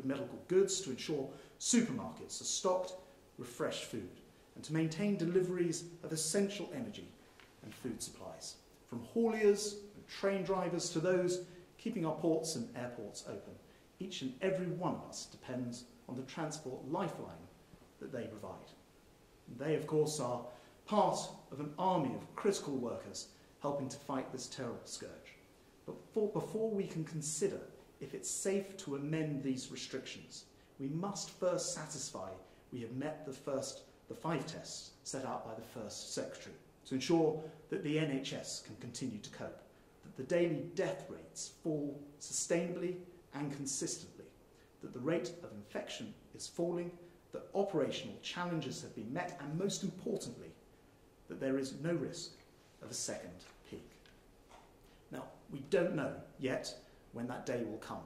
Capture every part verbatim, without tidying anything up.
liquid medical goods to ensure supermarkets are stocked with fresh food and to maintain deliveries of essential energy and food supplies, from hauliers and train drivers to those keeping our ports and airports open. Each and every one of us depends on the transport lifeline that they provide. And they, of course, are part of an army of critical workers helping to fight this terrible scourge. But before, before we can consider if it's safe to amend these restrictions, we must first satisfy we have met the first, the five tests set out by the First Secretary to ensure that the N H S can continue to cope, that the daily death rates fall sustainably and consistently, that the rate of infection is falling, that operational challenges have been met, and most importantly, that there is no risk of a second peak. Now, we don't know yet when that day will come,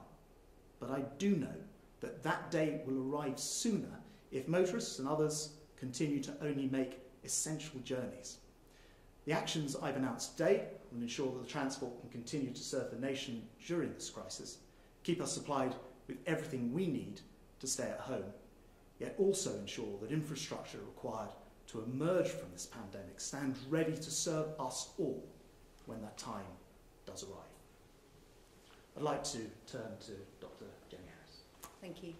but I do know that that day will arrive sooner if motorists and others continue to only make essential journeys. The actions I've announced today will ensure that the transport can continue to serve the nation during this crisis, keep us supplied with everything we need to stay at home, yet also ensure that infrastructure required to emerge from this pandemic stands ready to serve us all when that time does arrive. I'd like to turn to Dr Jenny Harris. Thank you.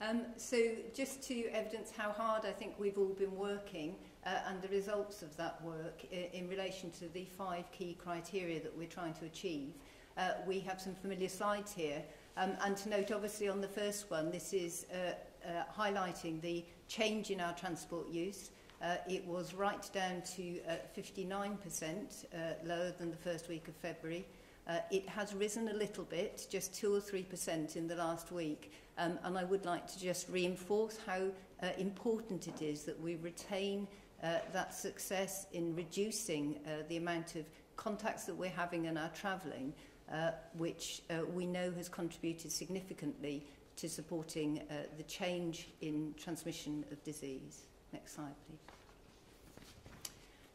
Um, so just to evidence how hard I think we've all been working uh, and the results of that work in, in relation to the five key criteria that we're trying to achieve, uh, we have some familiar slides here. Um, and to note, obviously, on the first one, this is uh, uh, highlighting the change in our transport use. Uh, it was right down to uh, fifty-nine percent uh, lower than the first week of February. Uh, it has risen a little bit, just two or three percent in the last week. Um, and I would like to just reinforce how uh, important it is that we retain uh, that success in reducing uh, the amount of contacts that we're having in our travelling, uh, which uh, we know has contributed significantly to supporting uh, the change in transmission of disease. Next slide, please.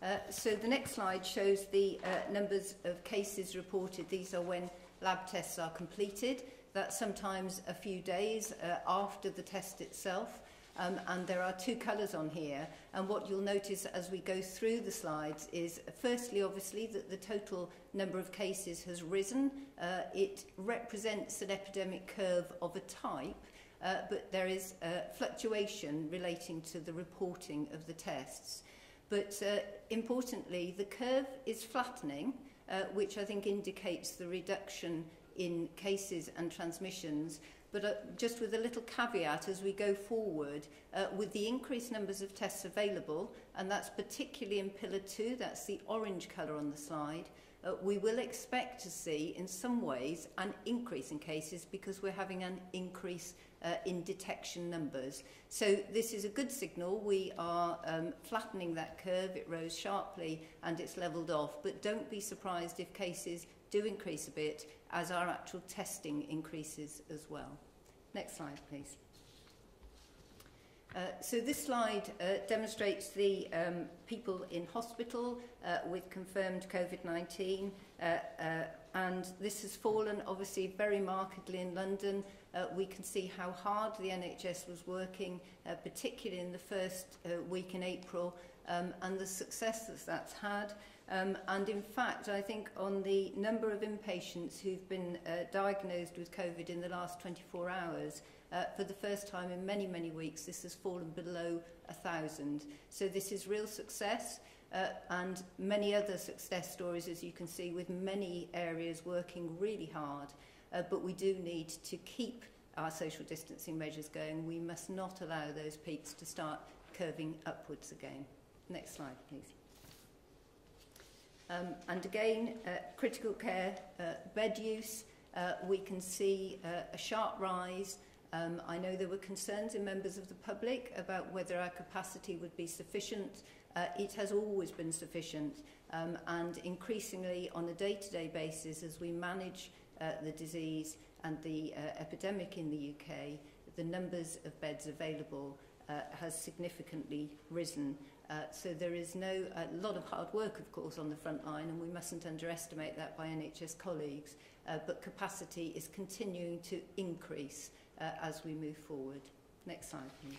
Uh, so the next slide shows the uh, numbers of cases reported. These are when lab tests are completed. That's sometimes a few days uh, after the test itself. Um, and there are two colours on here. And what you'll notice as we go through the slides is, firstly, obviously, that the total number of cases has risen. Uh, it represents an epidemic curve of a type. Uh, but there is uh, fluctuation relating to the reporting of the tests. But uh, importantly, the curve is flattening, uh, which I think indicates the reduction in cases and transmissions. But uh, just with a little caveat as we go forward, uh, with the increased numbers of tests available, and that's particularly in pillar two, that's the orange colour on the slide, Uh, we will expect to see, in some ways, an increase in cases because we're having an increase uh, in detection numbers. So this is a good signal. We are um, flattening that curve. It rose sharply and it's levelled off. But don't be surprised if cases do increase a bit as our actual testing increases as well. Next slide, please. Uh, so this slide uh, demonstrates the um, people in hospital uh, with confirmed COVID nineteen, uh, uh, and this has fallen obviously very markedly in London. Uh, we can see how hard the N H S was working, uh, particularly in the first uh, week in April, um, and the success that that's had. Um, and in fact, I think on the number of inpatients who've been uh, diagnosed with COVID in the last twenty-four hours, Uh, for the first time in many, many weeks, this has fallen below one thousand. So this is real success, uh, and many other success stories, as you can see, with many areas working really hard. Uh, but we do need to keep our social distancing measures going. We must not allow those peaks to start curving upwards again. Next slide, please. Um, and again, uh, critical care uh, bed use. Uh, we can see uh, a sharp rise. Um, I know there were concerns in members of the public about whether our capacity would be sufficient. Uh, it has always been sufficient, um, and increasingly on a day-to-day basis as we manage uh, the disease and the uh, epidemic in the U K, the numbers of beds available uh, has significantly risen. Uh, so there is no, a lot of hard work, of course, on the front line, and we mustn't underestimate that by N H S colleagues, uh, but capacity is continuing to increase. uh, as we move forward. Next slide, please.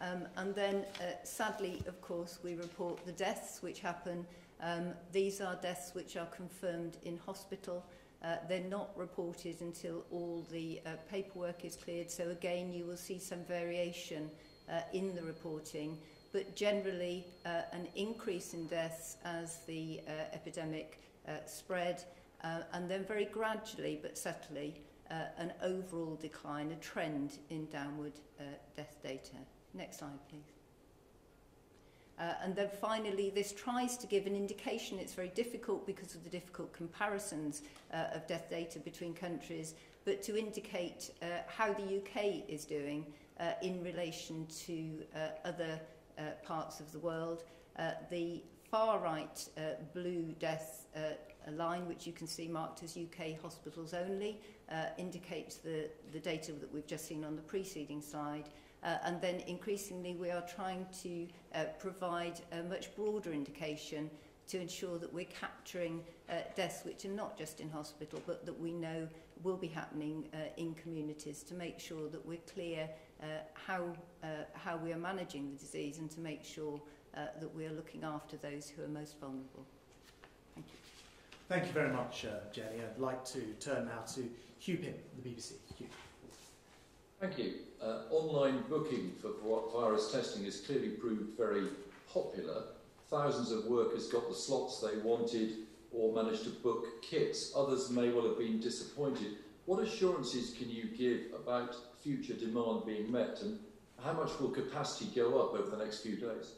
Um, and then, uh, sadly, of course, we report the deaths which happen. Um, these are deaths which are confirmed in hospital. Uh, they're not reported until all the uh, paperwork is cleared. So again, you will see some variation uh, in the reporting, but generally uh, an increase in deaths as the uh, epidemic uh, spread, uh, and then very gradually but subtly uh, an overall decline, a trend in downward uh, death data. Next slide, please. Uh, and then finally, this tries to give an indication. It's very difficult because of the difficult comparisons uh, of death data between countries, but to indicate uh, how the U K is doing uh, in relation to uh, other uh, parts of the world. Uh, the far right uh, blue death uh, line, which you can see marked as U K hospitals only, uh, indicates the, the data that we've just seen on the preceding slide. Uh, and then increasingly we are trying to uh, provide a much broader indication to ensure that we're capturing uh, deaths which are not just in hospital, but that we know will be happening uh, in communities, to make sure that we're clear uh, how, uh, how we are managing the disease, and to make sure uh, that we are looking after those who are most vulnerable. Thank you. Thank you very much, uh, Jenny. I'd like to turn now to Hugh Pym, the B B C. Hugh. Thank you. Uh, online booking for virus testing has clearly proved very popular. Thousands of workers got the slots they wanted or managed to book kits. Others may well have been disappointed. What assurances can you give about future demand being met, and how much will capacity go up over the next few days?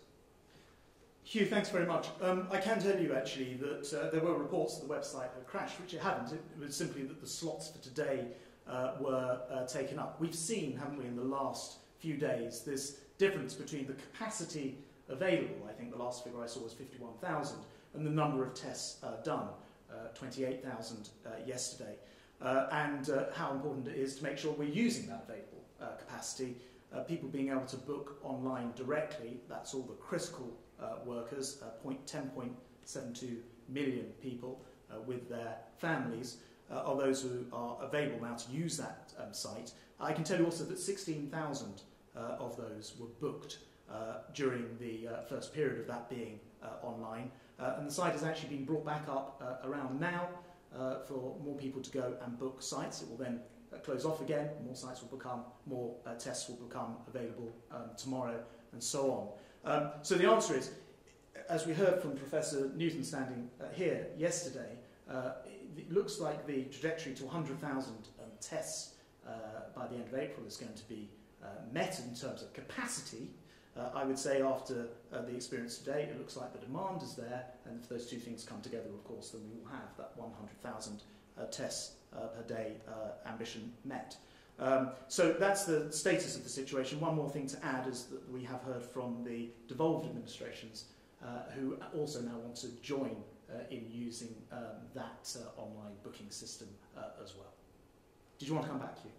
Hugh, thanks very much. Um, I can tell you actually that uh, there were reports that the website had crashed, which it hadn't. It was simply that the slots for today Uh, were uh, taken up. We've seen, haven't we, in the last few days, this difference between the capacity available, I think the last figure I saw was fifty-one thousand, and the number of tests uh, done, uh, twenty-eight thousand uh, yesterday, uh, and uh, how important it is to make sure we're using that available uh, capacity, uh, people being able to book online directly. That's all the critical uh, workers, uh, ten point seven two million people uh, with their families, Uh, are those who are available now to use that um, site. I can tell you also that sixteen thousand uh, of those were booked uh, during the uh, first period of that being uh, online, uh, and the site has actually been brought back up uh, around now uh, for more people to go and book sites. It will then uh, close off again, more sites will become, more uh, tests will become available um, tomorrow, and so on. Um, so the answer is, as we heard from Professor Newton standing uh, here yesterday, uh, it looks like the trajectory to one hundred thousand um, tests uh, by the end of April is going to be uh, met in terms of capacity. Uh, I would say after uh, the experience today, it looks like the demand is there, and if those two things come together, of course, then we will have that one hundred thousand uh, tests uh, per day uh, ambition met. Um, so that's the status of the situation. One more thing to add is that we have heard from the devolved administrations uh, who also now want to join Uh, in using um, that uh, online booking system uh, as well. Did you want to come back, Hugh?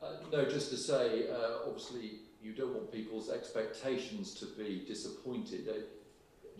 Uh, no, just to say, uh, obviously, you don't want people's expectations to be disappointed. Uh,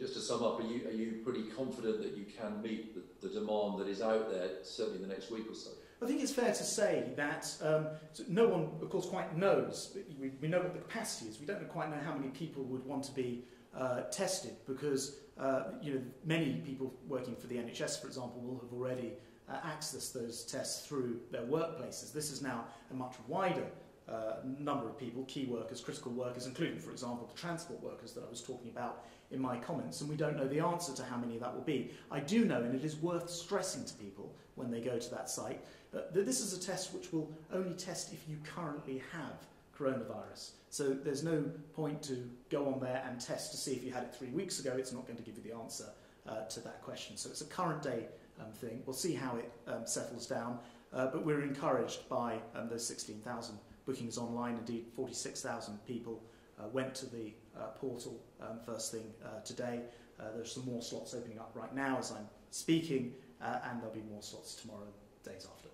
just to sum up, are you, are you pretty confident that you can meet the, the demand that is out there, certainly in the next week or so? I think it's fair to say that um, so no one, of course, quite knows. But we, we know what the capacity is. We don't quite know how many people would want to be Uh, tested, because uh, you know, many people working for the N H S, for example, will have already uh, accessed those tests through their workplaces. This is now a much wider uh, number of people, key workers, critical workers, including, for example, the transport workers that I was talking about in my comments, and we don't know the answer to how many that will be. I do know, and it is worth stressing to people when they go to that site, uh, that this is a test which will only test if you currently have coronavirus. So there's no point to go on there and test to see if you had it three weeks ago. It's not going to give you the answer uh, to that question. So it's a current day um, thing. We'll see how it um, settles down. Uh, but we're encouraged by um, those sixteen thousand bookings online. Indeed, forty-six thousand people uh, went to the uh, portal um, first thing uh, today. Uh, there's some more slots opening up right now as I'm speaking, uh, and there'll be more slots tomorrow and days after.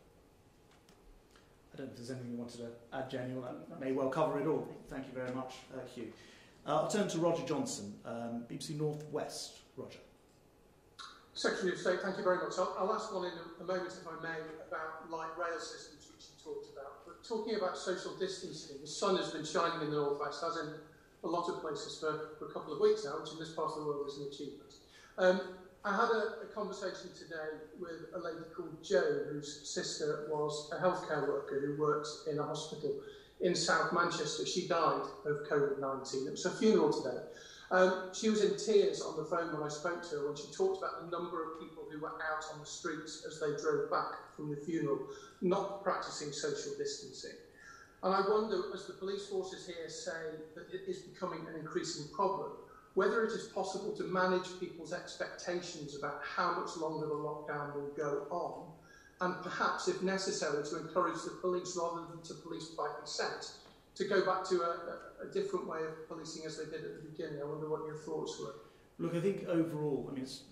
I don't know if there's anything you wanted to add, Jenny, or that may well cover it all. Thank you very much, uh, Hugh. Uh, I'll turn to Roger Johnson, um, B B C North West. Roger. Secretary of State, thank you very much. I'll, I'll ask one in a, a moment, if I may, about light rail systems, which you talked about. But talking about social distancing, the sun has been shining in the northwest, as in a lot of places for, for a couple of weeks now, which in this part of the world is an achievement. Um, I had a, a conversation today with a lady called Jo, whose sister was a healthcare worker who works in a hospital in South Manchester. She died of COVID nineteen. It was her funeral today. Um, she was in tears on the phone when I spoke to her when she talked about the number of people who were out on the streets as they drove back from the funeral, not practising social distancing. And I wonder, as the police forces here say that it is becoming an increasing problem, whether it is possible to manage people's expectations about how much longer the lockdown will go on, and perhaps, if necessary, to encourage the police, rather than to police by consent, to go back to a, a different way of policing as they did at the beginning. I wonder what your thoughts were. Look, I think overall, I mean, it's,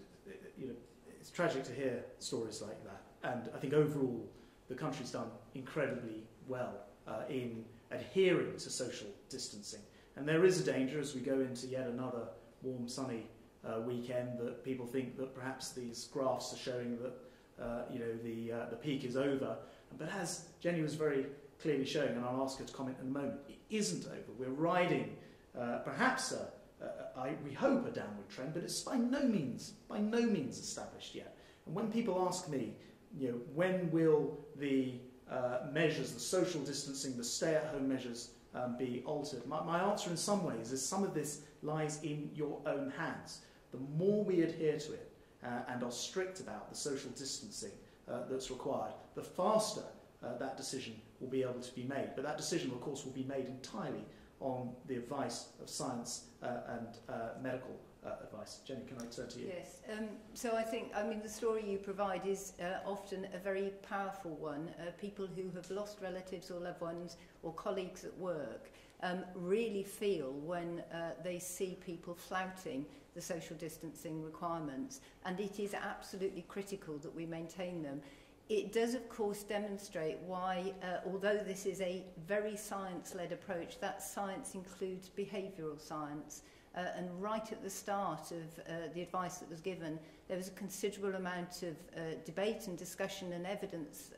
you know, it's tragic to hear stories like that, and I think overall the country's done incredibly well uh, in adhering to social distancing. And there is a danger, as we go into yet another warm, sunny uh, weekend, that people think that perhaps these graphs are showing that uh, you know, the, uh, the peak is over. But as Jenny was very clearly showing, and I'll ask her to comment in a moment, it isn't over. We're riding uh, perhaps, a, a, I, we hope, a downward trend, but it's by no means, by no means established yet. And when people ask me, you know, when will the uh, measures, the social distancing, the stay-at-home measures, Um, be altered? My, my answer in some ways is some of this lies in your own hands. The more we adhere to it uh, and are strict about the social distancing uh, that's required, the faster uh, that decision will be able to be made. But that decision, of course, will be made entirely on the advice of science uh, and uh, medical uh, advice. Jenny, can I turn to you? Yes. Um, so I think, I mean, the story you provide is uh, often a very powerful one. Uh, people who have lost relatives or loved ones or colleagues at work um, really feel when uh, they see people flouting the social distancing requirements, and it is absolutely critical that we maintain them. It does, of course, demonstrate why, uh, although this is a very science-led approach, that science includes behavioural science. Uh, and right at the start of uh, the advice that was given, there was a considerable amount of uh, debate and discussion and evidence uh,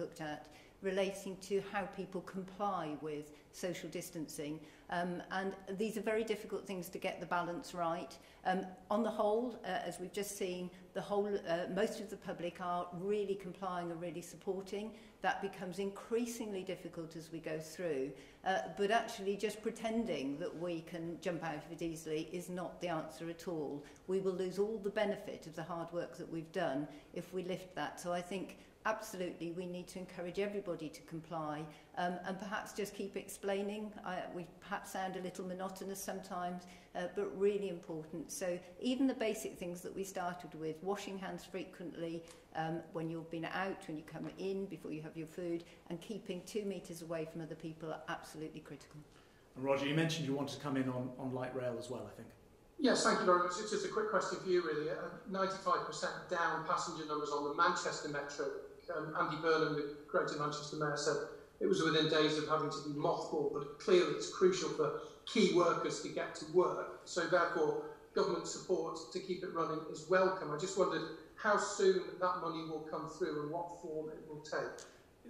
looked at, relating to how people comply with social distancing. Um, and these are very difficult things to get the balance right. Um, on the whole, uh, as we've just seen, the whole, uh, most of the public are really complying and really supporting. That becomes increasingly difficult as we go through. Uh, but actually just pretending that we can jump out of it easily is not the answer at all. We will lose all the benefit of the hard work that we've done if we lift that. So I think absolutely, we need to encourage everybody to comply, um, and perhaps just keep explaining. I, we perhaps sound a little monotonous sometimes, uh, but really important. So even the basic things that we started with, washing hands frequently um, when you've been out, when you come in, before you have your food, and keeping two metres away from other people are absolutely critical. And Roger, you mentioned you wanted to come in on, on light rail as well, I think. Yes, thank you very much. It's just a quick question for you, really. ninety-five percent down passenger numbers on the Manchester Metro. Um, Andy Burnham, the Greater Manchester Mayor, said it was within days of having to be mothballed, but clearly it's crucial for key workers to get to work. So therefore, government support to keep it running is welcome. I just wondered how soon that money will come through and what form it will take.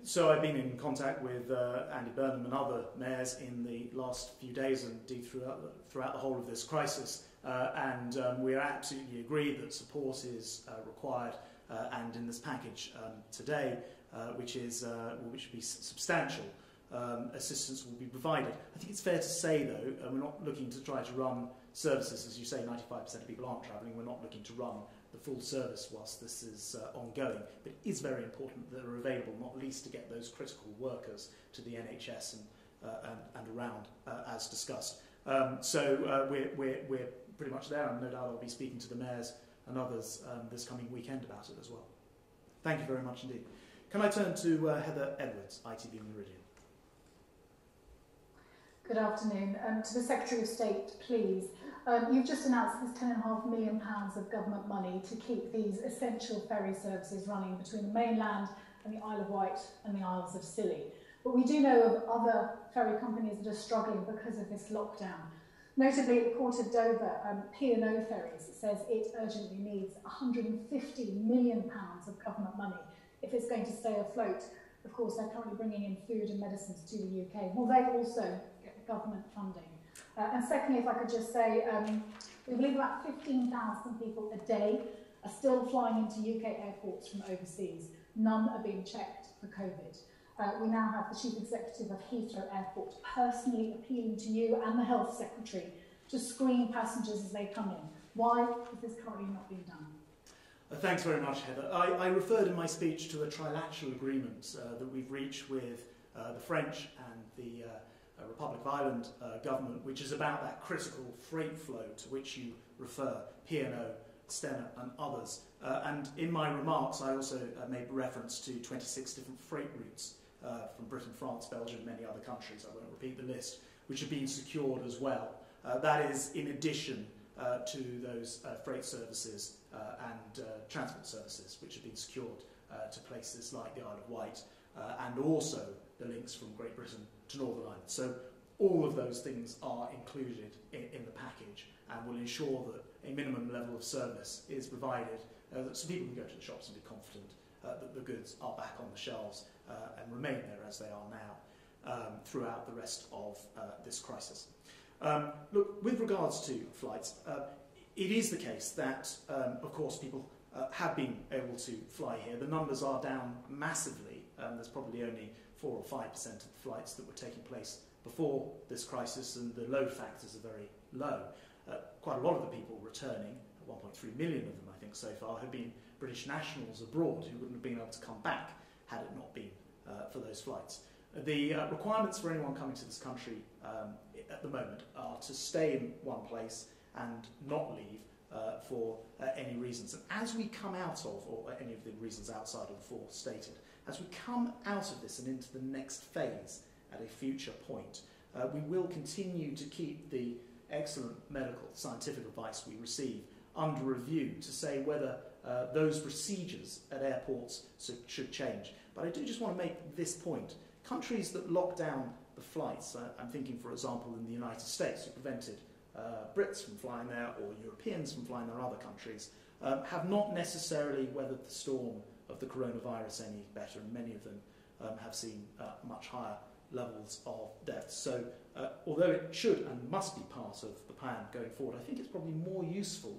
So I've been in contact with uh, Andy Burnham and other mayors in the last few days, and indeed throughout the, throughout the whole of this crisis, uh, and um, we are absolutely agreed that support is uh, required. Uh, and in this package um, today, uh, which is uh, which will be substantial, um, assistance will be provided. I think it's fair to say, though, uh, we're not looking to try to run services. As you say, ninety-five percent of people aren't travelling. We're not looking to run the full service whilst this is uh, ongoing. But it is very important that they're available, not least to get those critical workers to the N H S and uh, and, and around, uh, as discussed. Um, so uh, we're, we're, we're pretty much there, and no doubt I'll be speaking to the mayors and others um, this coming weekend about it as well. Thank you very much indeed. Can I turn to uh, Heather Edwards, I T V Meridian? Good afternoon. Um, to the Secretary of State, please. Um, you've just announced there's ten point five million pounds of government money to keep these essential ferry services running between the mainland and the Isle of Wight and the Isles of Scilly. But we do know of other ferry companies that are struggling because of this lockdown. Notably, the Port of Dover um, P and O ferries, it says it urgently needs one hundred and fifty million pounds of government money if it's going to stay afloat. Of course, they're currently bringing in food and medicines to the U K. Will they also get government funding? Uh, and secondly, if I could just say, um, we believe about fifteen thousand people a day are still flying into U K airports from overseas. None are being checked for COVID. Uh, we now have the Chief Executive of Heathrow Airport personally appealing to you and the Health Secretary to screen passengers as they come in. Why is this currently not being done? Uh, thanks very much, Heather. I, I referred in my speech to the trilateral agreements uh, that we've reached with uh, the French and the uh, Republic of Ireland uh, government, which is about that critical freight flow to which you refer, P and O, Stena and others. Uh, and in my remarks, I also uh, made reference to twenty-six different freight routes Uh, from Britain, France, Belgium, many other countries, I won't repeat the list, which have been secured as well. Uh, that is in addition uh, to those uh, freight services uh, and uh, transport services which have been secured uh, to places like the Isle of Wight uh, and also the links from Great Britain to Northern Ireland. So all of those things are included in, in the package and will ensure that a minimum level of service is provided uh, so people can go to the shops and be confident uh, that the goods are back on the shelves Uh, and remain there as they are now um, throughout the rest of uh, this crisis. Um, look, with regards to flights, uh, it is the case that, um, of course, people uh, have been able to fly here. The numbers are down massively. Um, there's probably only four or five percent of the flights that were taking place before this crisis, and the load factors are very low. Uh, quite a lot of the people returning, one point three million of them, I think, so far, have been British nationals abroad who wouldn't have been able to come back had it not been uh, for those flights. The uh, requirements for anyone coming to this country um, at the moment are to stay in one place and not leave uh, for uh, any reasons. And as we come out of, or any of the reasons outside of the four stated, as we come out of this and into the next phase at a future point, uh, we will continue to keep the excellent medical scientific advice we receive under review to say whether Uh, those procedures at airports should change. But I do just want to make this point. Countries that lock down the flights, uh, I'm thinking, for example, in the United States, who prevented uh, Brits from flying there or Europeans from flying there, other countries, um, have not necessarily weathered the storm of the coronavirus any better, and many of them um, have seen uh, much higher levels of deaths. So uh, although it should and must be part of the plan going forward, I think it's probably more useful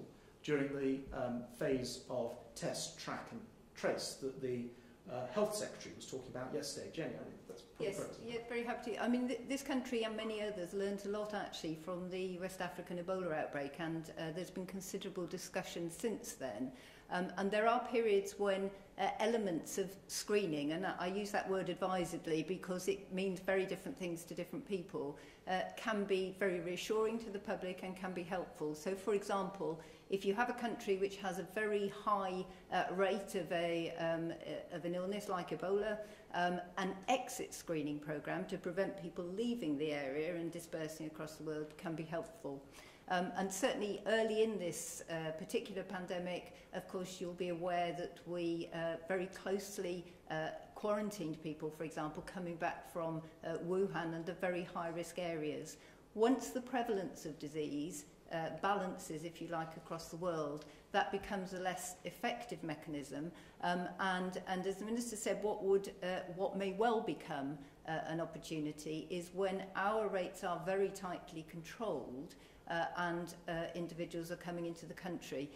during the um, phase of test, track and trace that the uh, Health Secretary was talking about yesterday. Jenny, I think that's pretty Yes, correct, yeah, very happy to. I mean, th this country and many others learnt a lot, actually, from the West African Ebola outbreak, and uh, there's been considerable discussion since then. Um, and there are periods when uh, elements of screening, and I, I use that word advisedly because it means very different things to different people, uh, can be very reassuring to the public and can be helpful. So, for example, if you have a country which has a very high uh, rate of, a, um, of an illness like Ebola, um, an exit screening programme to prevent people leaving the area and dispersing across the world can be helpful. Um, and certainly early in this uh, particular pandemic, of course, you'll be aware that we uh, very closely uh, quarantined people, for example, coming back from uh, Wuhan and the very high-risk areas. Once the prevalence of disease Uh, balances, if you like, across the world, that becomes a less effective mechanism, um, and and as the minister said, what would uh, what may well become uh, an opportunity is when our rates are very tightly controlled uh, and uh, individuals are coming into the country.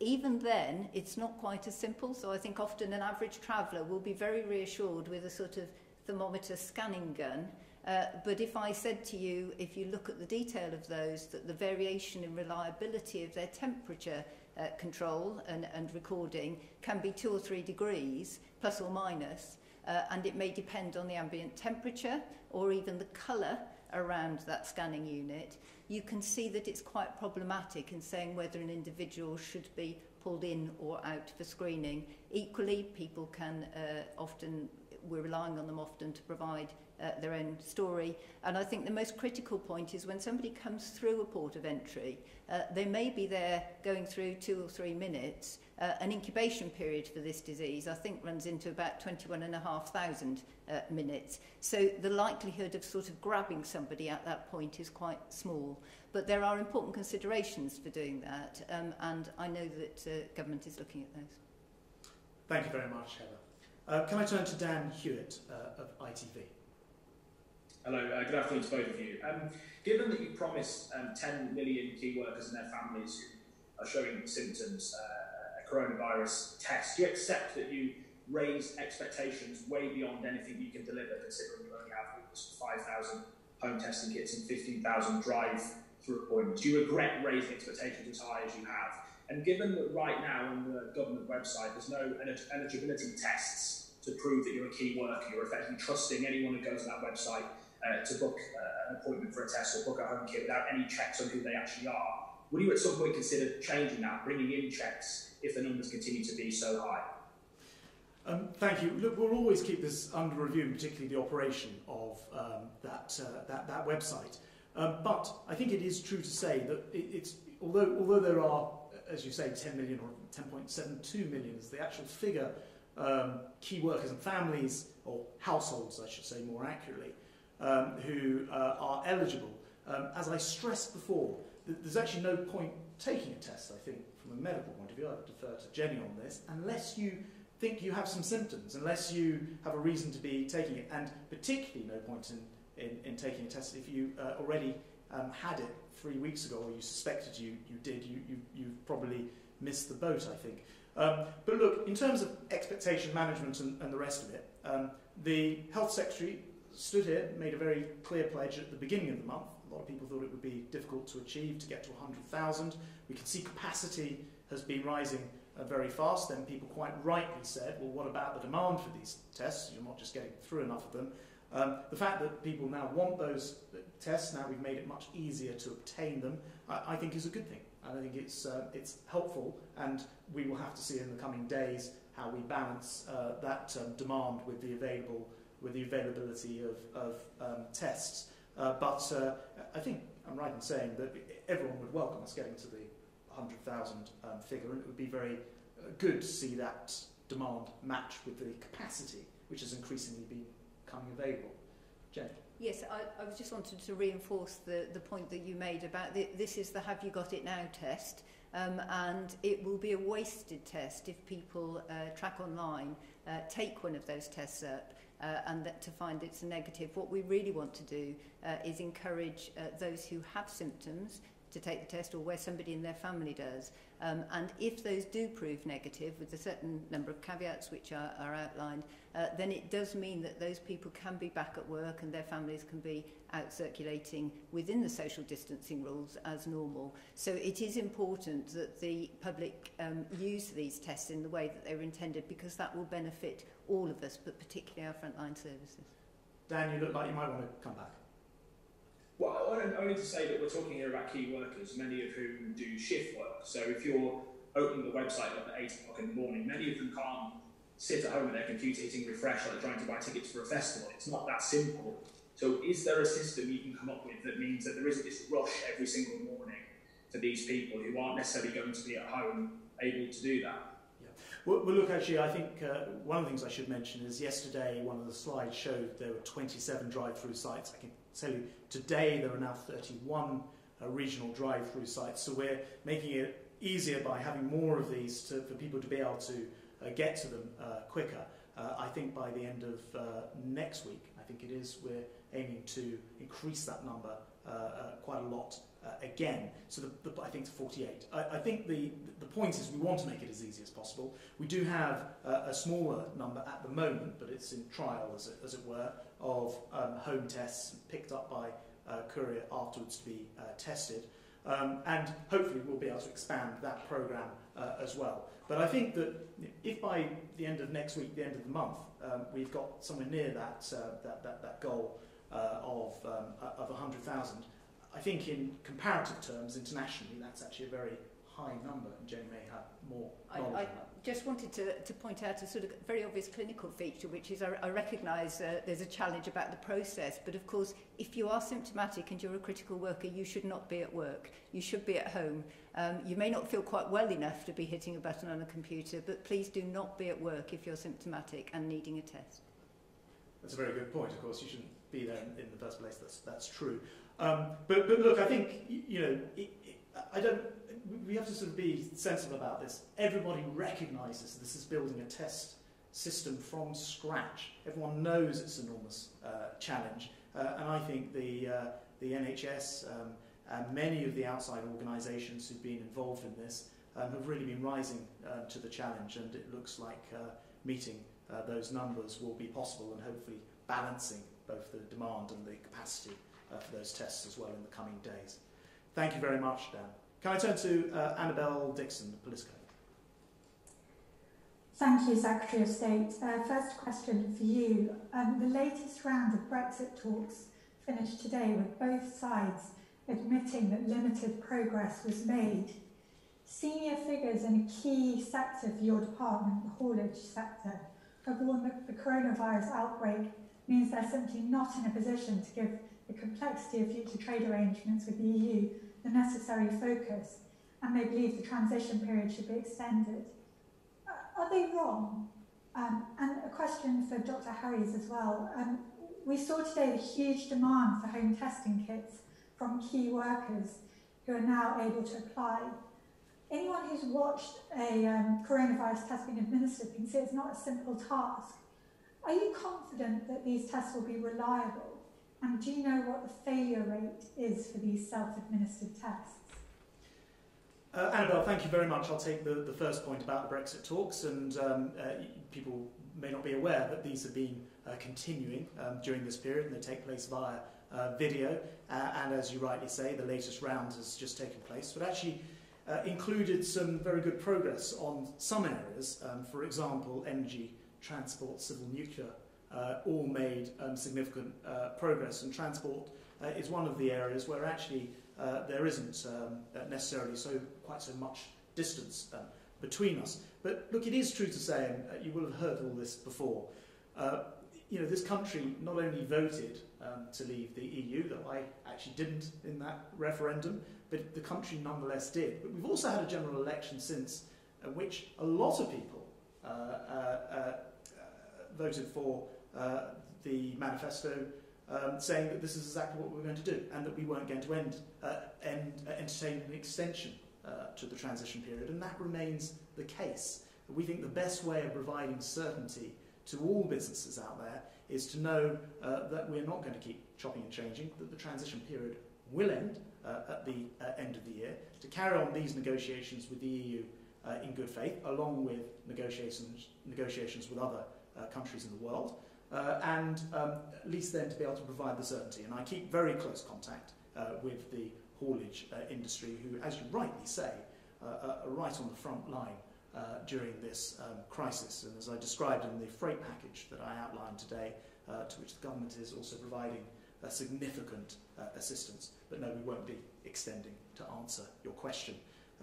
Even then, it's not quite as simple, so I think often an average traveller will be very reassured with a sort of thermometer scanning gun. Uh, but if I said to you, if you look at the detail of those, that the variation in reliability of their temperature uh, control and, and recording can be two or three degrees, plus or minus, uh, and it may depend on the ambient temperature or even the colour around that scanning unit, you can see that it's quite problematic in saying whether an individual should be pulled in or out for screening. Equally, people can uh, often we're relying on them often to provide uh, their own story. And I think the most critical point is when somebody comes through a port of entry, uh, they may be there going through two or three minutes. Uh, an incubation period for this disease, I think, runs into about twenty-one and a half thousand uh, minutes. So the likelihood of sort of grabbing somebody at that point is quite small. But there are important considerations for doing that, um, and I know that uh, government is looking at those. Thank you very much, Heather. Uh, can I turn to Dan Hewitt uh, of I T V? Hello, uh, good afternoon to both of you. Um, given that you promised um, ten million key workers and their families who are showing symptoms uh, a coronavirus test, do you accept that you raised expectations way beyond anything you can deliver, considering you only have five thousand home testing kits and fifteen thousand drive-through appointments? Do you regret raising expectations as high as you have? And given that right now on the government website there's no eligibility tests to prove that you're a key worker, you're effectively trusting anyone who goes to that website uh, to book uh, an appointment for a test or book a home kit without any checks on who they actually are, would you at some point consider changing that, bringing in checks if the numbers continue to be so high? Um, thank you. Look, we'll always keep this under review, particularly the operation of um, that, uh, that, that website. Uh, but I think it is true to say that it, it's, although, although there are, as you say, ten million or ten point seven two million is the actual figure, um, key workers and families, or households, I should say more accurately, um, who uh, are eligible. Um, as I stressed before, th there's actually no point taking a test, I think, from a medical point of view. I would defer to Jenny on this, unless you think you have some symptoms, unless you have a reason to be taking it, and particularly no point in, in, in taking a test if you uh, already um, had it three weeks ago, or you suspected you, you did, you, you, you've probably missed the boat, I think. Um, but look, in terms of expectation management and, and the rest of it, um, the Health Secretary stood here, made a very clear pledge at the beginning of the month. A lot of people thought it would be difficult to achieve, to get to one hundred thousand. We can see capacity has been rising uh, very fast. Then people quite rightly said, well, what about the demand for these tests? You're not just getting through enough of them. Um, the fact that people now want those tests, now we've made it much easier to obtain them, I, I think is a good thing. And I think it's, uh, it's helpful, and we will have to see in the coming days how we balance uh, that um, demand with the, available, with the availability of, of um, tests. Uh, but uh, I think I'm right in saying that everyone would welcome us getting to the one hundred thousand um, figure, and it would be very uh, good to see that demand match with the capacity, which has increasingly been coming available. Jen? Yes, I, I just wanted to reinforce the, the point that you made about the, this is the have you got it now test, um, and it will be a wasted test if people uh, track online, uh, take one of those tests up uh, and that to find it's a negative. What we really want to do uh, is encourage uh, those who have symptoms to take the test, or where somebody in their family does. Um, and if those do prove negative, with a certain number of caveats which are, are outlined, uh, then it does mean that those people can be back at work and their families can be out circulating within the social distancing rules as normal. So it is important that the public um, use these tests in the way that they were intended, because that will benefit all of us, but particularly our frontline services. Dan, you look like you might want to come back. Well, only to say that we're talking here about key workers, many of whom do shift work. So if you're opening the website up at eight o'clock in the morning, many of them can't sit at home with their computer hitting refresh like trying to buy tickets for a festival. It's not that simple. So is there a system you can come up with that means that there isn't this rush every single morning for these people who aren't necessarily going to be at home able to do that? Yeah. Well, well look, actually, I think uh, one of the things I should mention is yesterday one of the slides showed there were twenty-seven drive-through sites. I can tell you today there are now thirty-one uh, regional drive-through sites, so we're making it easier by having more of these to, for people to be able to uh, get to them uh, quicker. Uh, I think by the end of uh, next week, I think it is, we're aiming to increase that number uh, uh, quite a lot uh, again. So the, the, I think it's forty-eight. I, I think the, the point is we want to make it as easy as possible. We do have uh, a smaller number at the moment, but it's in trial, as it, as it were, of um, home tests picked up by uh, courier afterwards to be uh, tested. Um, and hopefully we'll be able to expand that programme uh, as well. But I think that if by the end of next week, the end of the month, um, we've got somewhere near that, uh, that, that, that goal uh, of, um, of one hundred thousand, I think in comparative terms internationally that's actually a very high number, and Jenny may have more knowledge. I, I just wanted to, to point out a sort of very obvious clinical feature, which is I, I recognise uh, there's a challenge about the process, but of course, if you are symptomatic and you're a critical worker, you should not be at work. You should be at home. Um, you may not feel quite well enough to be hitting a button on a computer, but please do not be at work if you're symptomatic and needing a test. That's a very good point. Of course, you shouldn't be there in, in the first place. That's, that's true. Um, but, but look, I think, you know, it, it, I don't, we have to sort of be sensible about this. Everybody recognises this is building a test system from scratch. Everyone knows it's an enormous uh, challenge. Uh, and I think the, uh, the N H S um, and many of the outside organisations who've been involved in this um, have really been rising uh, to the challenge. And it looks like uh, meeting uh, those numbers will be possible, and hopefully balancing both the demand and the capacity Uh, for those tests as well in the coming days. Thank you very much, Dan. Can I turn to uh, Annabelle Dixon, the Police Code? Thank you, Secretary of State. Uh, first question for you. Um, the latest round of Brexit talks finished today with both sides admitting that limited progress was made. Senior figures in a key sector for your department, the haulage sector, have warned that the coronavirus outbreak means they're simply not in a position to give the complexity of future trade arrangements with the E U the necessary focus, and they believe the transition period should be extended. Uh, are they wrong? Um, and a question for Dr Harris as well. Um, we saw today the huge demand for home testing kits from key workers who are now able to apply. Anyone who's watched a um, coronavirus test being administered can see it's not a simple task. Are you confident that these tests will be reliable? And do you know what the failure rate is for these self-administered tests? Uh, Annabelle, thank you very much. I'll take the, the first point about the Brexit talks, and um, uh, people may not be aware that these have been uh, continuing um, during this period, and they take place via uh, video, uh, and as you rightly say, the latest round has just taken place, but actually uh, included some very good progress on some areas, um, for example, energy, transport, civil nuclear. Uh, all made um, significant uh, progress, and transport uh, is one of the areas where actually uh, there isn't um, necessarily so quite so much distance uh, between us. But look, it is true to say, and uh, you will have heard all this before, uh, you know, this country not only voted um, to leave the E U, though I actually didn't in that referendum, but the country nonetheless did. But we've also had a general election since, in which a lot of people uh, uh, uh, voted for Uh, the manifesto um, saying that this is exactly what we're going to do, and that we weren't going to end, uh, end uh, entertain an extension uh, to the transition period, and that remains the case. We think the best way of providing certainty to all businesses out there is to know uh, that we're not going to keep chopping and changing, that the transition period will end uh, at the uh, end of the year, to carry on these negotiations with the E U uh, in good faith, along with negotiations, negotiations with other uh, countries in the world. Uh, and um, at least then to be able to provide the certainty. And I keep very close contact uh, with the haulage uh, industry, who, as you rightly say, uh, are right on the front line uh, during this um, crisis. And as I described in the freight package that I outlined today, uh, to which the government is also providing a significant uh, assistance. But no, we won't be extending to answer your question.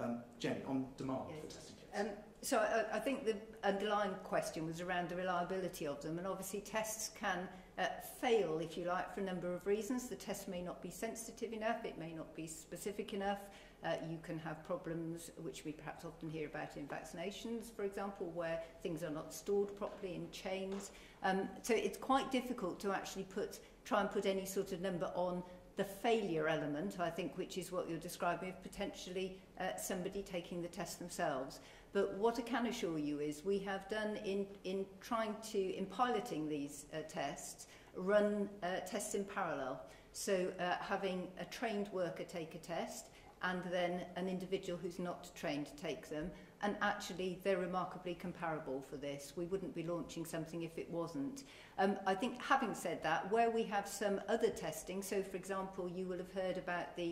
Um, Jenny, on demand yes. for testing kits. Um, So I, I think the underlying question was around the reliability of them, and obviously tests can uh, fail, if you like, for a number of reasons. The test may not be sensitive enough, it may not be specific enough, uh, you can have problems which we perhaps often hear about in vaccinations, for example, where things are not stored properly in chains. Um, so it's quite difficult to actually put, try and put any sort of number on the failure element, I think, which is what you're describing, of potentially uh, somebody taking the test themselves. But what I can assure you is we have done in, in trying to, in piloting these uh, tests, run uh, tests in parallel. So uh, having a trained worker take a test, and then an individual who's not trained take them. And actually, they're remarkably comparable for this. We wouldn't be launching something if it wasn't. Um, I think, having said that, where we have some other testing, so for example, you will have heard about the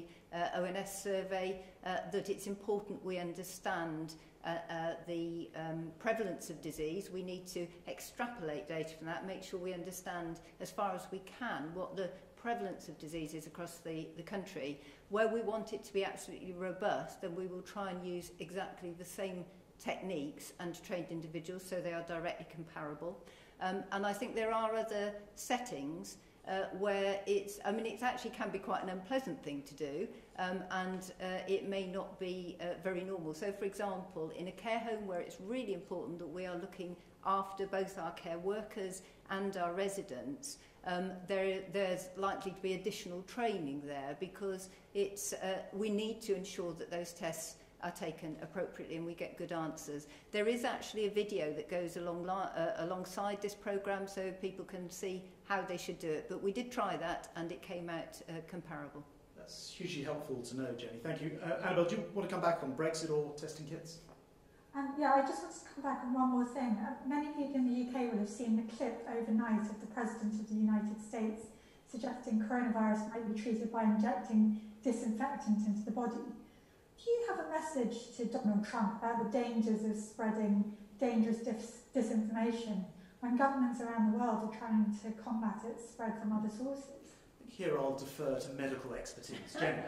uh, O N S survey, uh, that it's important we understand Uh, uh, the um, prevalence of disease. We need to extrapolate data from that, make sure we understand as far as we can what the prevalence of diseases across the, the country, where we want it to be absolutely robust, then we will try and use exactly the same techniques and trained individuals so they are directly comparable. Um, and I think there are other settings uh, where it's, I mean, it actually can be quite an unpleasant thing to do, um, and uh, it may not be uh, very normal. So, for example, in a care home where it's really important that we are looking after both our care workers and our residents, um, there, there's likely to be additional training there, because it's, uh, we need to ensure that those tests are taken appropriately and we get good answers. There is actually a video that goes along uh, alongside this programme, so people can see how they should do it. But we did try that and it came out uh, comparable. That's hugely helpful to know, Jenny. Thank you. Uh, Annabelle, do you want to come back on Brexit or testing kits? Um, yeah, I just want to come back on one more thing. Uh, many people in the U K will have seen the clip overnight of the President of the United States suggesting coronavirus might be treated by injecting disinfectant into the body. Do you have a message to Donald Trump about the dangers of spreading dangerous dis disinformation when governments around the world are trying to combat its spread from other sources? Here I'll defer to medical expertise. Jenny.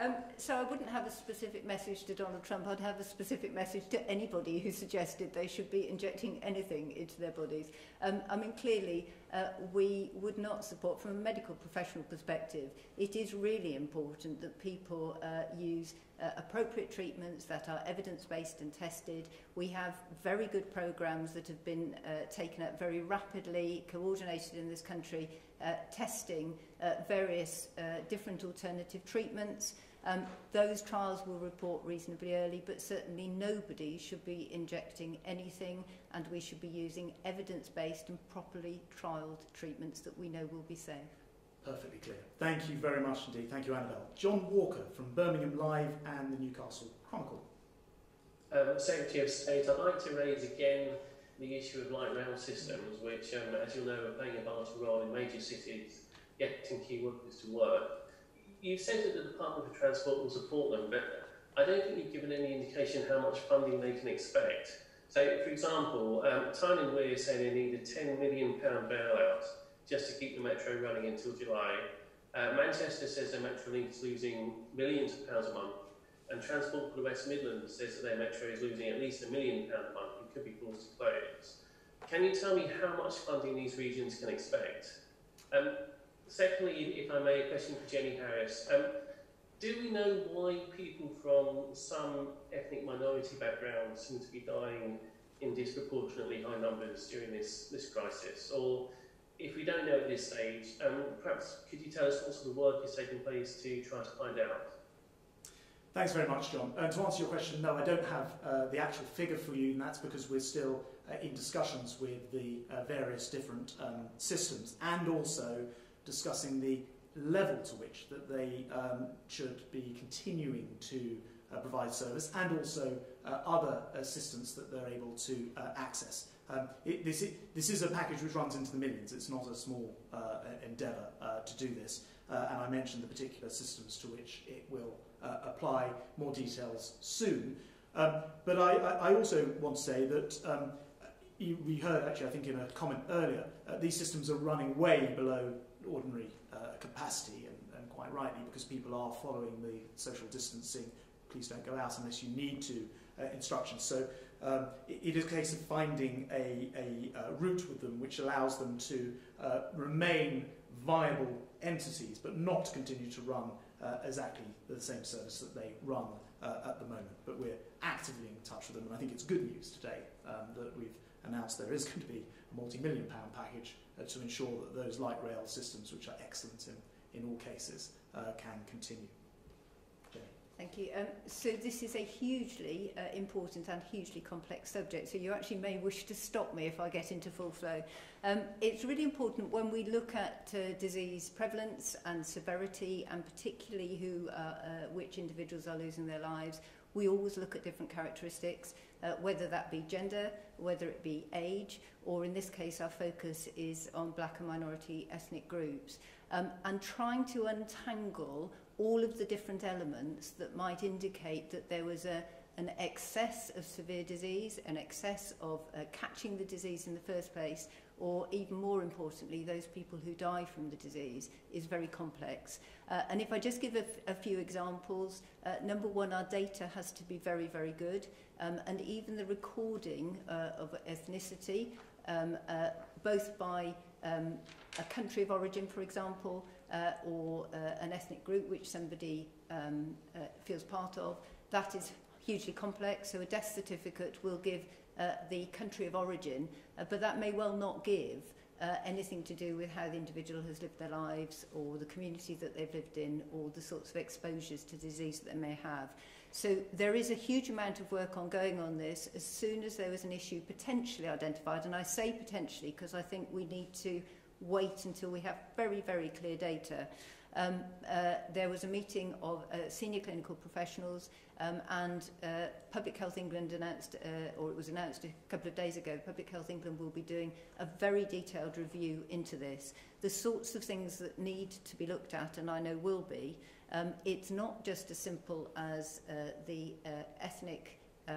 um, so I wouldn't have a specific message to Donald Trump. I'd have a specific message to anybody who suggested they should be injecting anything into their bodies. Um, I mean, clearly, uh, we would not support, from a medical professional perspective, it is really important that people uh, use Uh, appropriate treatments that are evidence-based and tested. We have very good programmes that have been uh, taken up very rapidly, coordinated in this country, uh, testing uh, various uh, different alternative treatments. Um, those trials will report reasonably early, but certainly nobody should be injecting anything, and we should be using evidence-based and properly trialled treatments that we know will be safe. Perfectly clear. Thank you very much indeed. Thank you, Annabelle. John Walker from Birmingham Live and the Newcastle Chronicle. Um, Secretary of State, I'd like to raise again the issue of light rail systems, which, um, as you know, are playing a vital role in major cities getting key workers to work. You've said that the Department for Transport will support them, but I don't think you've given any indication how much funding they can expect. So, for example, um, Tyne and Wear say they need a ten million pound bailout just to keep the metro running until July. Uh, Manchester says their Metrolink is losing millions of pounds a month, and Transport for the West Midlands says that their metro is losing at least a million pounds a month and could be forced to close. Can you tell me how much funding these regions can expect? Um, secondly, if I may, a question for Jenny Harris. Um, do we know why people from some ethnic minority backgrounds seem to be dying in disproportionately high numbers during this, this crisis? Or, if we don't know at this stage, um, perhaps could you tell us what sort of work is taking place to try to find out? Thanks very much, John. Uh, to answer your question, no, I don't have uh, the actual figure for you, and that's because we're still uh, in discussions with the uh, various different um, systems, and also discussing the level to which that they um, should be continuing to uh, provide service, and also uh, other assistance that they're able to uh, access. Um, it, this, it, this is a package which runs into the millions. It's not a small uh, endeavour uh, to do this, uh, and I mentioned the particular systems to which it will uh, apply. More details soon. Um, but I, I also want to say that um, you, we heard, actually, I think in a comment earlier, uh, these systems are running way below ordinary uh, capacity, and, and quite rightly, because people are following the social distancing, please don't go out unless you need to, uh, instructions. So. Um, it is a case of finding a, a uh, route with them which allows them to uh, remain viable entities, but not continue to run uh, exactly the same service that they run uh, at the moment. But we're actively in touch with them, and I think it's good news today um, that we've announced there is going to be a multi-million pound package uh, to ensure that those light rail systems, which are excellent in, in all cases, uh, can continue. Thank you. Um, so this is a hugely uh, important and hugely complex subject, so you actually may wish to stop me if I get into full flow. Um, it's really important when we look at uh, disease prevalence and severity, and particularly who, uh, uh, which individuals are losing their lives, we always look at different characteristics, uh, whether that be gender, whether it be age, or in this case our focus is on black and minority ethnic groups, um, and trying to untangle all of the different elements that might indicate that there was a, an excess of severe disease, an excess of uh, catching the disease in the first place, or even more importantly, those people who die from the disease, is very complex. Uh, and if I just give a, a few examples, uh, number one, our data has to be very, very good. Um, and even the recording uh, of ethnicity, um, uh, both by um, a country of origin, for example, uh, or uh, an ethnic group which somebody um, uh, feels part of, that is hugely complex. So a death certificate will give Uh, the country of origin, uh, but that may well not give uh, anything to do with how the individual has lived their lives or the community that they've lived in or the sorts of exposures to disease that they may have. So there is a huge amount of work ongoing on this. As soon as there was an issue potentially identified, and I say potentially because I think we need to wait until we have very, very clear data. Um, uh, there was a meeting of uh, senior clinical professionals um, and uh, Public Health England announced, uh, or it was announced a couple of days ago, Public Health England will be doing a very detailed review into this. The sorts of things that need to be looked at, and I know will be, um, it's not just as simple as uh, the uh, ethnic um,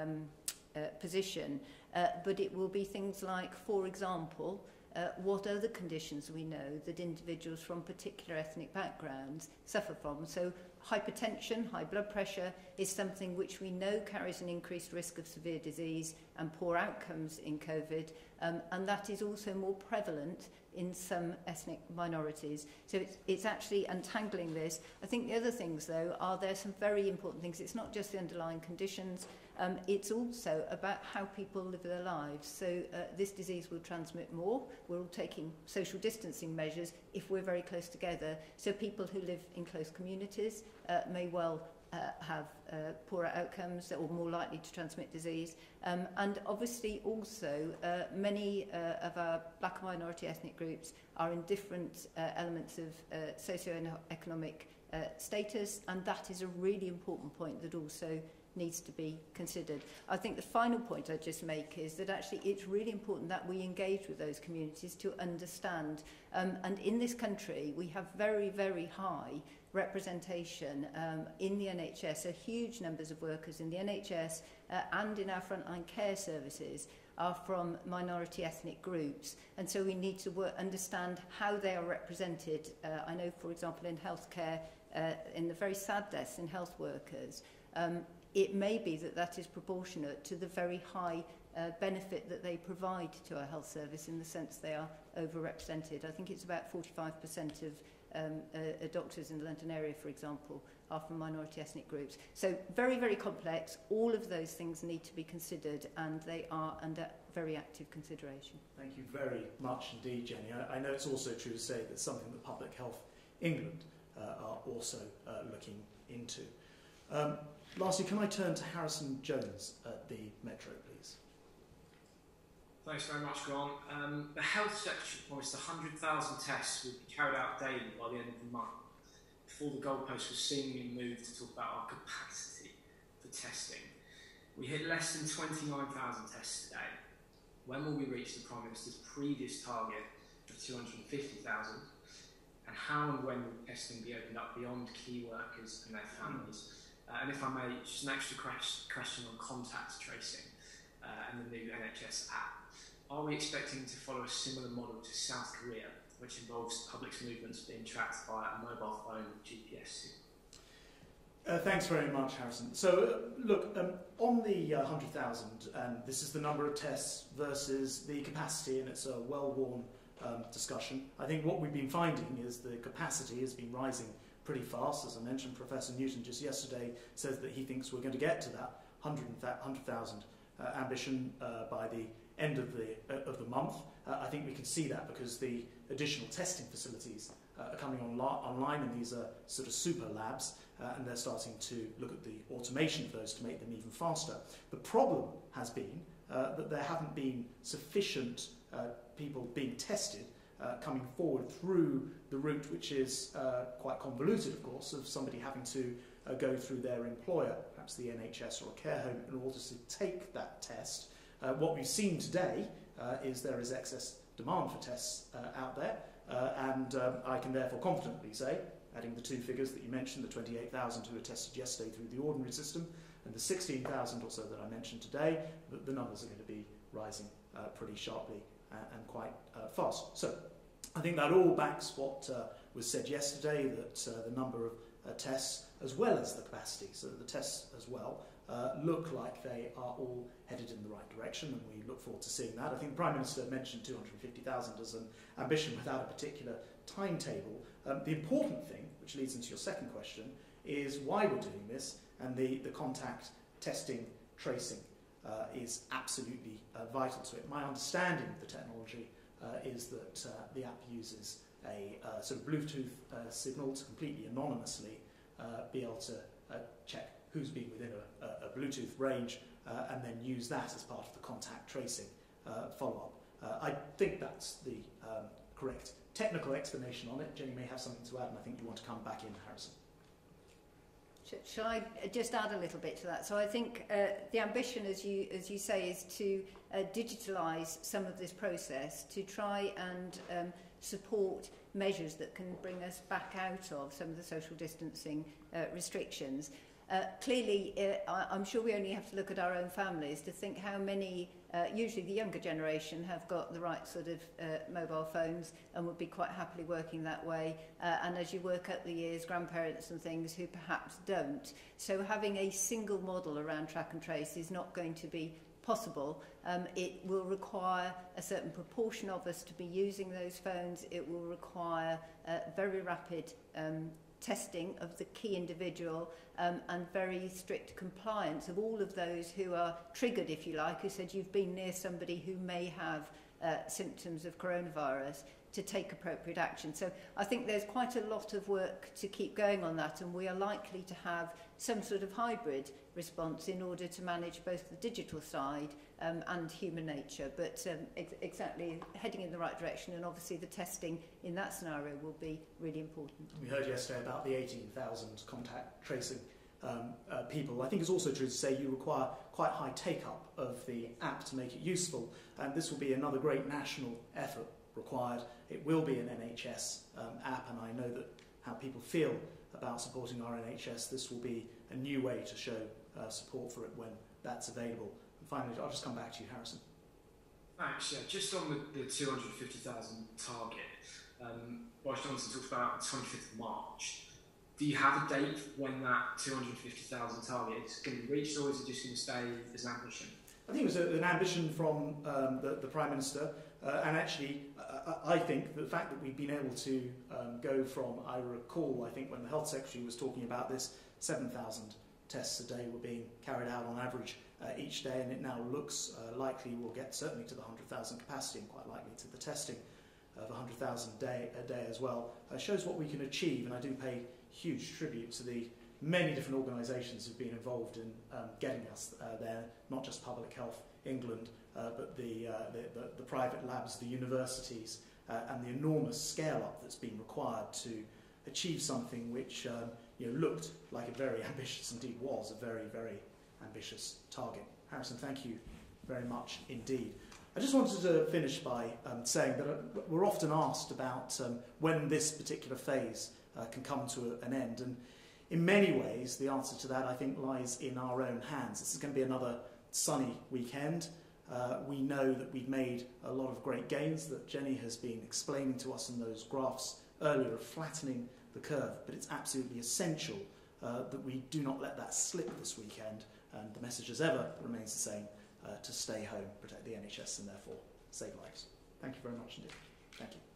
uh, position, uh, but it will be things like, for example, Uh, what other conditions we know that individuals from particular ethnic backgrounds suffer from. So hypertension, high blood pressure, is something which we know carries an increased risk of severe disease and poor outcomes in COVID, um, and that is also more prevalent in some ethnic minorities. So it's, it's actually untangling this. I think the other things, though, are there some very important things. It's not just the underlying conditions. Um, it's also about how people live their lives. So uh, this disease will transmit more. We're all taking social distancing measures if we're very close together. So people who live in close communities uh, may well uh, have uh, poorer outcomes or more likely to transmit disease. Um, and obviously also uh, many uh, of our black and minority ethnic groups are in different uh, elements of uh, socio-economic uh, status. And that is a really important point that also needs to be considered. I think the final point I just make is that actually it's really important that we engage with those communities to understand. Um, and in this country, we have very, very high representation um, in the N H S. So huge numbers of workers in the N H S uh, and in our frontline care services are from minority ethnic groups. And so we need to work, understand how they are represented. Uh, I know, for example, in healthcare, uh, in the very sad deaths in health workers, um, it may be that that is proportionate to the very high uh, benefit that they provide to our health service in the sense they are overrepresented. I think it's about forty-five percent of um, uh, doctors in the London area, for example, are from minority ethnic groups. So very, very complex. All of those things need to be considered, and they are under very active consideration. Thank you very much indeed, Jenny. I, I know it's also true to say that something that Public Health England uh, are also uh, looking into. Um, Lastly, can I turn to Harrison Jones at the Metro, please? Thanks very much, Ron. Um, the Health Secretary promised one hundred thousand tests would be carried out daily by the end of the month, before the goalpost was seemingly moved to talk about our capacity for testing. We hit less than twenty-nine thousand tests today. When will we reach the Prime Minister's previous target of two hundred fifty thousand? And how and when will testing be opened up beyond key workers and their families? Mm. Uh, and if I may, just an extra question on contact tracing uh, and the new N H S app. Are we expecting to follow a similar model to South Korea, which involves the public's movements being tracked by a mobile phone G P S? Uh, thanks very much, Harrison. So, uh, look, um, on the uh, one hundred thousand, and this is the number of tests versus the capacity, and it's a well-worn um, discussion. I think what we've been finding is the capacity has been rising pretty fast. As I mentioned, Professor Newton just yesterday says that he thinks we're going to get to that one hundred thousand uh, ambition uh, by the end of the, uh, of the month. Uh, I think we can see that because the additional testing facilities uh, are coming on online, and these are sort of super labs, uh, and they're starting to look at the automation of those to make them even faster. The problem has been uh, that there haven't been sufficient uh, people being tested Uh, coming forward through the route, which is uh, quite convoluted, of course, of somebody having to uh, go through their employer, perhaps the N H S or a care home, in order to take that test. Uh, what we've seen today uh, is there is excess demand for tests uh, out there, uh, and um, I can therefore confidently say, adding the two figures that you mentioned, the twenty-eight thousand who were tested yesterday through the ordinary system, and the sixteen thousand or so that I mentioned today, that the numbers are going to be rising uh, pretty sharply uh, and quite uh, fast. So I think that all backs what uh, was said yesterday, that uh, the number of uh, tests as well as the capacity, so the tests as well, uh, look like they are all headed in the right direction, and we look forward to seeing that. I think the Prime Minister mentioned two hundred fifty thousand as an ambition without a particular timetable. Um, the important thing, which leads into your second question, is why we're doing this, and the, the contact testing, tracing uh, is absolutely uh, vital to it. My understanding of the technology uh, is that uh, the app uses a uh, sort of Bluetooth uh, signal to completely anonymously uh, be able to uh, check who's been within a, a Bluetooth range, uh, and then use that as part of the contact tracing uh, follow-up. Uh, I think that's the um, correct technical explanation on it. Jenny may have something to add, and I think you want to come back in, Harrison. Shall I just add a little bit to that? So I think uh, the ambition, as you as you say, is to uh, digitalise some of this process, to try and um, support measures that can bring us back out of some of the social distancing uh, restrictions. Uh, clearly, uh, I'm sure we only have to look at our own families to think how many, uh, usually the younger generation, have got the right sort of uh, mobile phones and would be quite happily working that way. Uh, and as you work up the years, grandparents and things who perhaps don't. So having a single model around track and trace is not going to be possible. Um, it will require a certain proportion of us to be using those phones. It will require uh, very rapid um, testing of the key individual, um, and very strict compliance of all of those who are triggered, if you like, who said you've been near somebody who may have uh, symptoms of coronavirus, to take appropriate action. So I think there's quite a lot of work to keep going on that, and we are likely to have some sort of hybrid response in order to manage both the digital side um, and human nature. But um, ex exactly heading in the right direction, and obviously the testing in that scenario will be really important. We heard yesterday about the eighteen thousand contact tracing um, uh, people. I think it's also true to say you require quite high take-up of the app to make it useful, and this will be another great national effort required. It will be an N H S um, app, and I know that how people feel about supporting our N H S, this will be a new way to show uh, support for it when that's available. And finally, I'll just come back to you, Harrison. Thanks. Yeah, just on the, the two hundred fifty thousand target, um, Roger Johnson talked about the twenty-fifth of March. Do you have a date when that two hundred fifty thousand target is going to be reached, or is it just going to stay as an ambition? I think it was a, an ambition from um, the, the Prime Minister. Uh, and actually, uh, I think the fact that we've been able to um, go from, I recall, I think when the Health Secretary was talking about this, seven thousand tests a day were being carried out on average uh, each day, and it now looks uh, likely we'll get certainly to the one hundred thousand capacity, and quite likely to the testing of one hundred thousand day, a day as well. Uh, shows what we can achieve, and I do pay huge tribute to the many different organisations who've been involved in um, getting us uh, there, not just Public Health England, Uh, but the, uh, the, the, the private labs, the universities, uh, and the enormous scale-up that's been required to achieve something which um, you know, looked like a very ambitious, indeed was a very, very ambitious target. Harrison, thank you very much indeed. I just wanted to finish by um, saying that we're often asked about um, when this particular phase uh, can come to a, an end, and in many ways the answer to that, I think, lies in our own hands. This is going to be another sunny weekend. Uh, we know that we've made a lot of great gains that Jenny has been explaining to us in those graphs earlier of flattening the curve, but it's absolutely essential uh, that we do not let that slip this weekend, and the message as ever remains the same, uh, to stay home, protect the N H S, and therefore save lives. Thank you very much indeed. Thank you.